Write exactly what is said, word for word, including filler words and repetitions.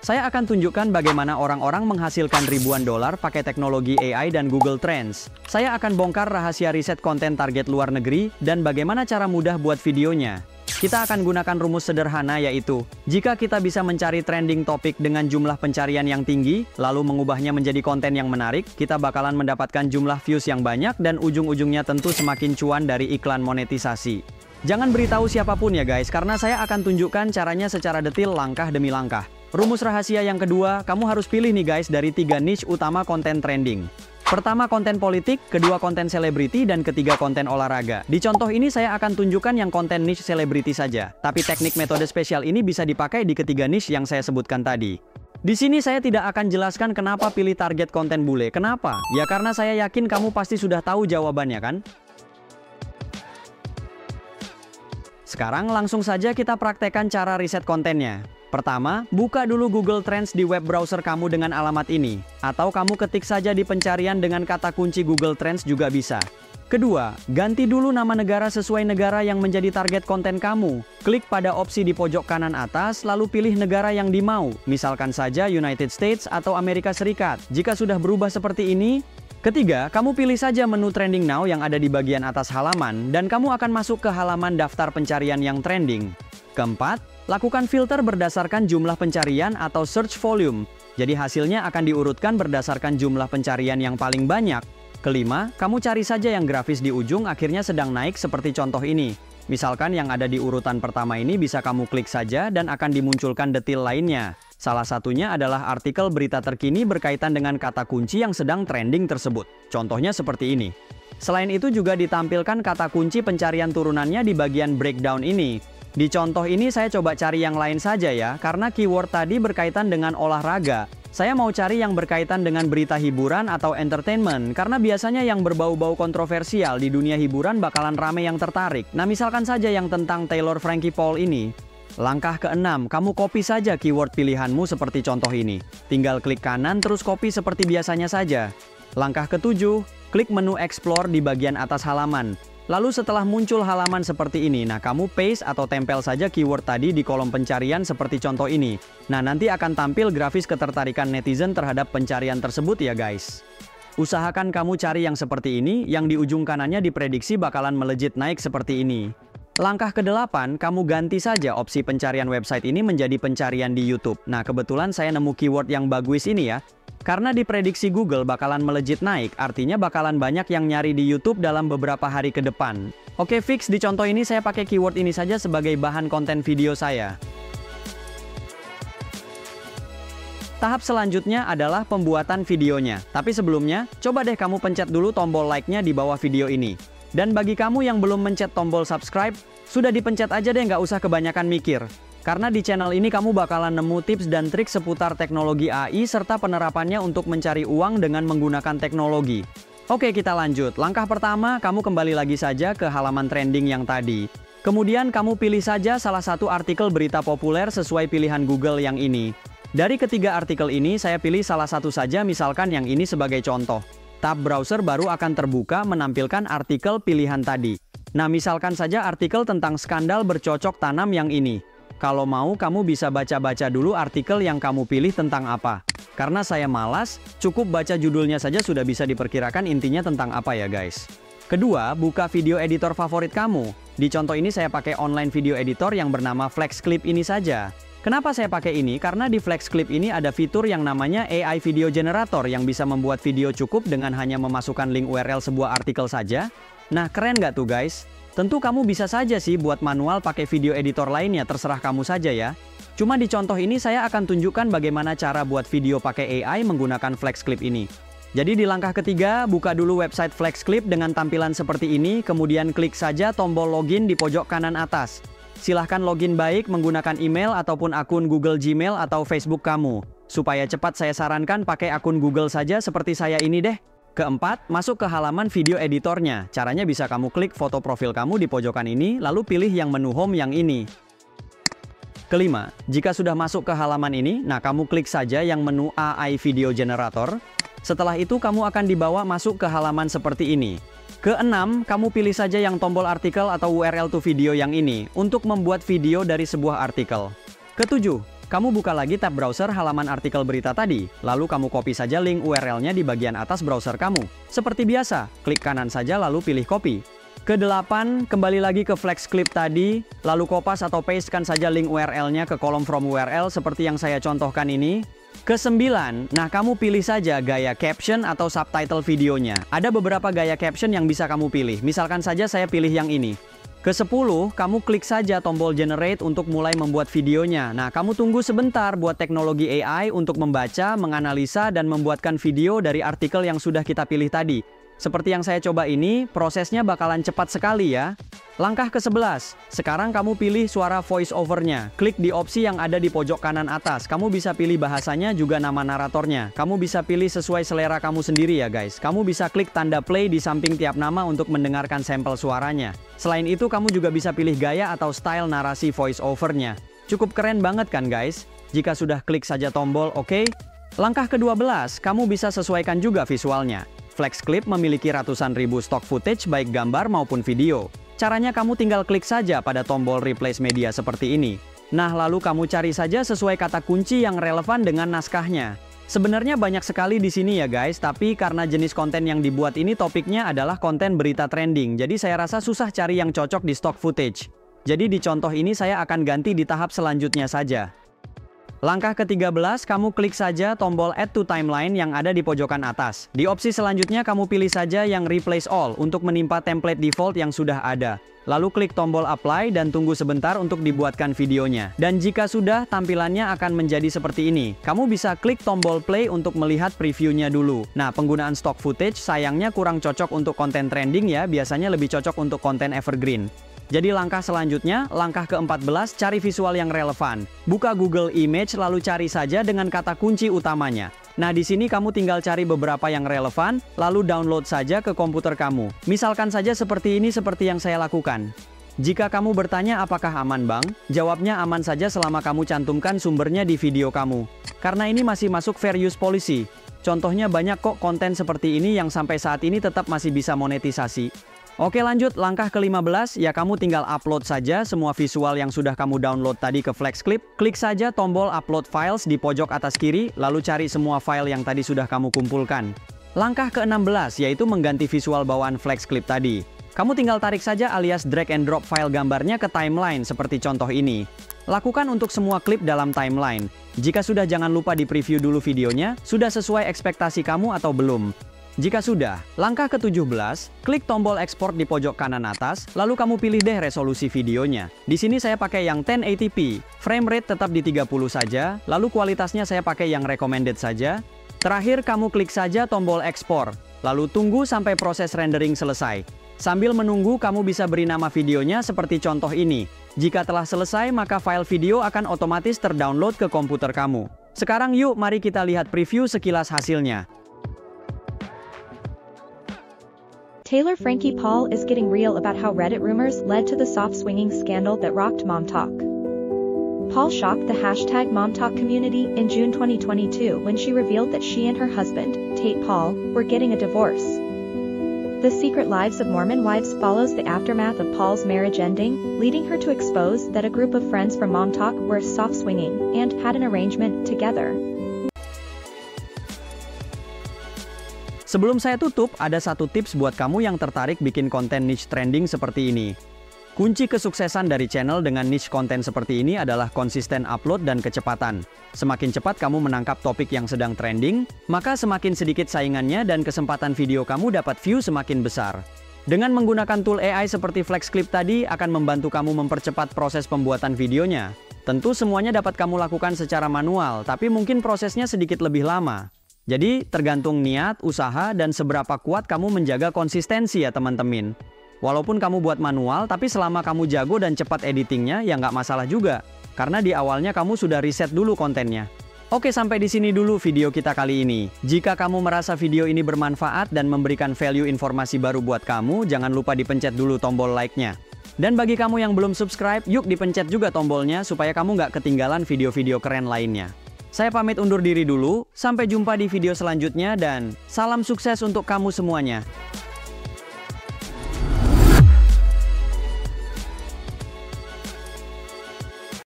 Saya akan tunjukkan bagaimana orang-orang menghasilkan ribuan dolar pakai teknologi A I dan Google Trends. Saya akan bongkar rahasia riset konten target luar negeri dan bagaimana cara mudah buat videonya. Kita akan gunakan rumus sederhana yaitu, jika kita bisa mencari trending topik dengan jumlah pencarian yang tinggi, lalu mengubahnya menjadi konten yang menarik, kita bakalan mendapatkan jumlah views yang banyak dan ujung-ujungnya tentu semakin cuan dari iklan monetisasi. Jangan beritahu siapapun ya guys, karena saya akan tunjukkan caranya secara detail langkah demi langkah. Rumus rahasia yang kedua, kamu harus pilih nih guys dari tiga niche utama konten trending. Pertama konten politik, kedua konten selebriti, dan ketiga konten olahraga. Di contoh ini saya akan tunjukkan yang konten niche selebriti saja. Tapi teknik metode spesial ini bisa dipakai di ketiga niche yang saya sebutkan tadi. Di sini saya tidak akan jelaskan kenapa pilih target konten bule. Kenapa? Ya karena saya yakin kamu pasti sudah tahu jawabannya kan? Sekarang langsung saja kita praktekkan cara riset kontennya. Pertama, buka dulu Google Trends di web browser kamu dengan alamat ini. Atau kamu ketik saja di pencarian dengan kata kunci Google Trends juga bisa. Kedua, ganti dulu nama negara sesuai negara yang menjadi target konten kamu. Klik pada opsi di pojok kanan atas, lalu pilih negara yang dimau. Misalkan saja United States atau Amerika Serikat. Jika sudah berubah seperti ini. Ketiga, kamu pilih saja menu Trending Now yang ada di bagian atas halaman. Dan kamu akan masuk ke halaman daftar pencarian yang trending. Keempat, lakukan filter berdasarkan jumlah pencarian atau search volume. Jadi hasilnya akan diurutkan berdasarkan jumlah pencarian yang paling banyak. Kelima, kamu cari saja yang grafis di ujung akhirnya sedang naik seperti contoh ini. Misalkan yang ada di urutan pertama ini bisa kamu klik saja dan akan dimunculkan detail lainnya. Salah satunya adalah artikel berita terkini berkaitan dengan kata kunci yang sedang trending tersebut. Contohnya seperti ini. Selain itu juga ditampilkan kata kunci pencarian turunannya di bagian breakdown ini. Di contoh ini saya coba cari yang lain saja ya, karena keyword tadi berkaitan dengan olahraga. Saya mau cari yang berkaitan dengan berita hiburan atau entertainment, karena biasanya yang berbau-bau kontroversial di dunia hiburan bakalan rame yang tertarik. Nah misalkan saja yang tentang Taylor Frankie Paul ini. Langkah keenam, kamu copy saja keyword pilihanmu seperti contoh ini. Tinggal klik kanan terus copy seperti biasanya saja. Langkah ketujuh, klik menu explore di bagian atas halaman. Lalu setelah muncul halaman seperti ini, nah kamu paste atau tempel saja keyword tadi di kolom pencarian seperti contoh ini. Nah nanti akan tampil grafis ketertarikan netizen terhadap pencarian tersebut ya guys. Usahakan kamu cari yang seperti ini, yang di ujung kanannya diprediksi bakalan melejit naik seperti ini. Langkah kedelapan, kamu ganti saja opsi pencarian website ini menjadi pencarian di YouTube. Nah kebetulan saya nemu keyword yang bagus ini ya. Karena diprediksi Google bakalan melejit naik, artinya bakalan banyak yang nyari di YouTube dalam beberapa hari ke depan. Oke fix, di contoh ini saya pakai keyword ini saja sebagai bahan konten video saya. Tahap selanjutnya adalah pembuatan videonya. Tapi sebelumnya, coba deh kamu pencet dulu tombol like-nya di bawah video ini. Dan bagi kamu yang belum mencet tombol subscribe, sudah dipencet aja deh, nggak usah kebanyakan mikir. Karena di channel ini kamu bakalan nemu tips dan trik seputar teknologi A I serta penerapannya untuk mencari uang dengan menggunakan teknologi. Oke, kita lanjut. Langkah pertama, kamu kembali lagi saja ke halaman trending yang tadi. Kemudian kamu pilih saja salah satu artikel berita populer sesuai pilihan Google yang ini. Dari ketiga artikel ini, saya pilih salah satu saja, misalkan yang ini sebagai contoh. Tab browser baru akan terbuka menampilkan artikel pilihan tadi. Nah, misalkan saja artikel tentang skandal bercocok tanam yang ini. Kalau mau, kamu bisa baca-baca dulu artikel yang kamu pilih tentang apa. Karena saya malas, cukup baca judulnya saja sudah bisa diperkirakan intinya tentang apa ya guys. Kedua, buka video editor favorit kamu. Di contoh ini saya pakai online video editor yang bernama FlexClip ini saja. Kenapa saya pakai ini? Karena di FlexClip ini ada fitur yang namanya A I Video Generator yang bisa membuat video cukup dengan hanya memasukkan link U R L sebuah artikel saja. Nah, keren nggak tuh guys? Tentu kamu bisa saja sih buat manual pakai video editor lainnya, terserah kamu saja ya. Cuma di contoh ini saya akan tunjukkan bagaimana cara buat video pakai A I menggunakan FlexClip ini. Jadi di langkah ketiga, buka dulu website FlexClip dengan tampilan seperti ini, kemudian klik saja tombol login di pojok kanan atas. Silahkan login baik menggunakan email ataupun akun Google Gmail atau Facebook kamu. Supaya cepat saya sarankan pakai akun Google saja seperti saya ini deh. Keempat, masuk ke halaman video editornya. Caranya bisa kamu klik foto profil kamu di pojokan ini, lalu pilih yang menu home yang ini. Kelima, jika sudah masuk ke halaman ini, nah kamu klik saja yang menu A I Video Generator. Setelah itu kamu akan dibawa masuk ke halaman seperti ini. Keenam, kamu pilih saja yang tombol artikel atau U R L to video yang ini, untuk membuat video dari sebuah artikel. Ketujuh, Kamu buka lagi tab browser halaman artikel berita tadi, lalu kamu copy saja link U R L-nya di bagian atas browser kamu. Seperti biasa, klik kanan saja lalu pilih copy. Kedelapan, kembali lagi ke FlexClip tadi, lalu kopas atau pastekan saja link U R L-nya ke kolom from U R L seperti yang saya contohkan ini. Kesembilan, nah kamu pilih saja gaya caption atau subtitle videonya. Ada beberapa gaya caption yang bisa kamu pilih, misalkan saja saya pilih yang ini. Kesepuluh, kamu klik saja tombol generate untuk mulai membuat videonya. Nah, kamu tunggu sebentar buat teknologi A I untuk membaca, menganalisa, dan membuatkan video dari artikel yang sudah kita pilih tadi. Seperti yang saya coba ini, prosesnya bakalan cepat sekali ya. Langkah ke sebelas, sekarang kamu pilih suara voice over-nya. Klik di opsi yang ada di pojok kanan atas. Kamu bisa pilih bahasanya juga nama naratornya. Kamu bisa pilih sesuai selera kamu sendiri ya guys. Kamu bisa klik tanda play di samping tiap nama untuk mendengarkan sampel suaranya. Selain itu, kamu juga bisa pilih gaya atau style narasi voice-over-nya. Cukup keren banget kan guys? Jika sudah, klik saja tombol OK. Langkah ke dua belas, kamu bisa sesuaikan juga visualnya. FlexClip memiliki ratusan ribu stock footage baik gambar maupun video. Caranya kamu tinggal klik saja pada tombol replace media seperti ini. Nah, lalu kamu cari saja sesuai kata kunci yang relevan dengan naskahnya. Sebenarnya banyak sekali di sini ya guys, tapi karena jenis konten yang dibuat ini topiknya adalah konten berita trending, jadi saya rasa susah cari yang cocok di stock footage. Jadi di contoh ini saya akan ganti di tahap selanjutnya saja. Langkah ke tiga belas, kamu klik saja tombol add to timeline yang ada di pojokan atas. Di opsi selanjutnya kamu pilih saja yang replace all untuk menimpa template default yang sudah ada. Lalu klik tombol apply dan tunggu sebentar untuk dibuatkan videonya. Dan jika sudah, tampilannya akan menjadi seperti ini. Kamu bisa klik tombol play untuk melihat previewnya dulu. Nah, penggunaan stock footage sayangnya kurang cocok untuk konten trending ya, biasanya lebih cocok untuk konten evergreen. Jadi langkah selanjutnya, langkah ke empat belas, cari visual yang relevan. Buka Google Image lalu cari saja dengan kata kunci utamanya. Nah, di sini kamu tinggal cari beberapa yang relevan, lalu download saja ke komputer kamu. Misalkan saja seperti ini, seperti yang saya lakukan. Jika kamu bertanya apakah aman bang, jawabnya aman saja selama kamu cantumkan sumbernya di video kamu. Karena ini masih masuk fair use policy. Contohnya banyak kok konten seperti ini yang sampai saat ini tetap masih bisa monetisasi. Oke lanjut, langkah ke lima belas, ya kamu tinggal upload saja semua visual yang sudah kamu download tadi ke FlexClip. Klik saja tombol upload files di pojok atas kiri, lalu cari semua file yang tadi sudah kamu kumpulkan. Langkah ke enam belas, yaitu mengganti visual bawaan FlexClip tadi. Kamu tinggal tarik saja alias drag and drop file gambarnya ke timeline seperti contoh ini. Lakukan untuk semua klip dalam timeline. Jika sudah, jangan lupa di preview dulu videonya, sudah sesuai ekspektasi kamu atau belum. Jika sudah, langkah ke tujuh belas, klik tombol ekspor di pojok kanan atas, lalu kamu pilih deh resolusi videonya. Di sini saya pakai yang sepuluh delapan puluh p, frame rate tetap di tiga puluh saja, lalu kualitasnya saya pakai yang recommended saja. Terakhir, kamu klik saja tombol ekspor, lalu tunggu sampai proses rendering selesai. Sambil menunggu, kamu bisa beri nama videonya seperti contoh ini. Jika telah selesai, maka file video akan otomatis terdownload ke komputer kamu. Sekarang yuk, mari kita lihat preview sekilas hasilnya. Taylor Frankie Paul is getting real about how Reddit rumors led to the soft-swinging scandal that rocked Mom Talk. Paul shocked the hashtag Mom Talk community in June twenty twenty-two when she revealed that she and her husband, Tate Paul, were getting a divorce. The Secret Lives of Mormon Wives follows the aftermath of Paul's marriage ending, leading her to expose that a group of friends from Mom Talk were soft-swinging and had an arrangement together. Sebelum saya tutup, ada satu tips buat kamu yang tertarik bikin konten niche trending seperti ini. Kunci kesuksesan dari channel dengan niche konten seperti ini adalah konsisten upload dan kecepatan. Semakin cepat kamu menangkap topik yang sedang trending, maka semakin sedikit saingannya dan kesempatan video kamu dapat view semakin besar. Dengan menggunakan tool A I seperti FlexClip tadi akan membantu kamu mempercepat proses pembuatan videonya. Tentu semuanya dapat kamu lakukan secara manual, tapi mungkin prosesnya sedikit lebih lama. Jadi, tergantung niat, usaha, dan seberapa kuat kamu menjaga konsistensi ya teman-teman. Walaupun kamu buat manual, tapi selama kamu jago dan cepat editingnya, ya nggak masalah juga. Karena di awalnya kamu sudah riset dulu kontennya. Oke, sampai di sini dulu video kita kali ini. Jika kamu merasa video ini bermanfaat dan memberikan value informasi baru buat kamu, jangan lupa dipencet dulu tombol like-nya. Dan bagi kamu yang belum subscribe, yuk dipencet juga tombolnya supaya kamu nggak ketinggalan video-video keren lainnya. Saya pamit undur diri dulu, sampai jumpa di video selanjutnya dan salam sukses untuk kamu semuanya.